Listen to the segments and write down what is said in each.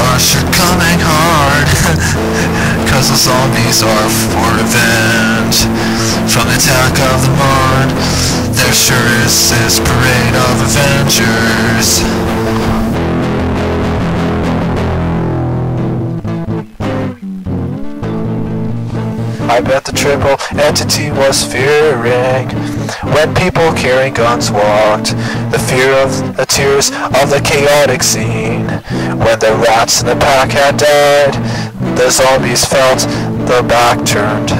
Are coming hard, 'cause the zombies are for revenge from the attack of the Mord. There sure is this parade of Avengers. I bet the triple entity was fearing when people carrying guns walked, the fear of the tears of the chaotic scene. When the rats in the pack had died, the zombies felt the back turned.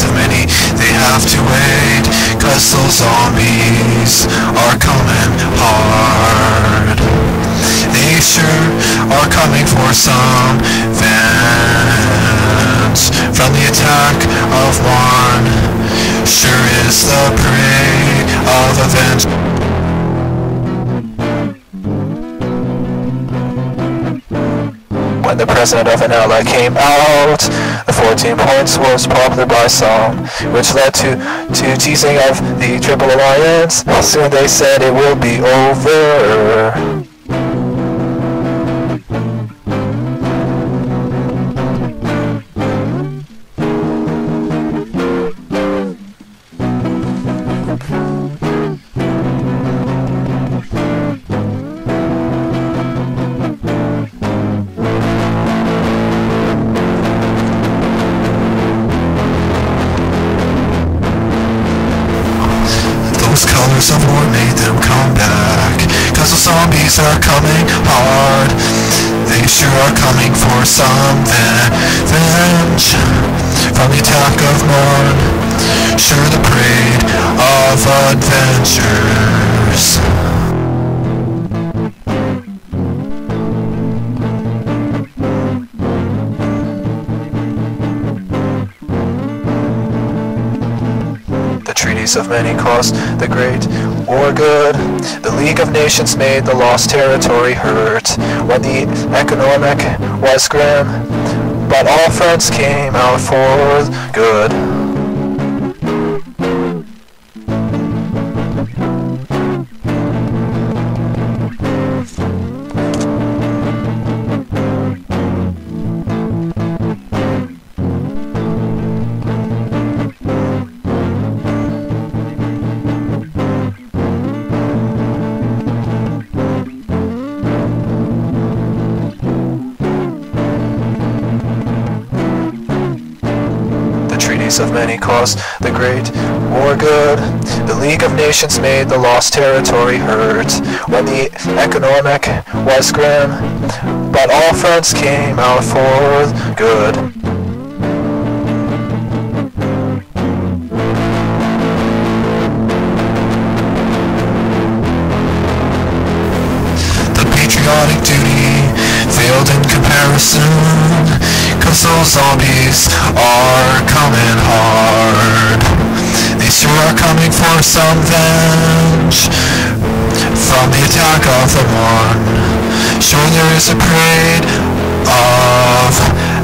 Of many, they have to wait, 'cause those zombies are coming hard. They sure are coming for some vengeance from the attack of one. Sure is the parade of Avengers. When the president of Anela came out, the 14 points was popular by some, which led to teasing of the Triple Alliance. Soon they said it will be over. Colors of war made them come back, 'cause the zombies are coming hard. They sure are coming for some revenge from the attack of Morn. Sure, the parade of adventures. Treaties of many caused the great war good. The League of Nations made the lost territory hurt when the economic was grim, but all friends came out for good. Of many caused the great war good. The League of Nations made the lost territory hurt when the economic was grim, but all friends came out for good. The patriotic duty failed in comparison, 'cause those zombies are coming hard. They sure are coming for some revenge from the attack of the Morn. Sure, there is a parade of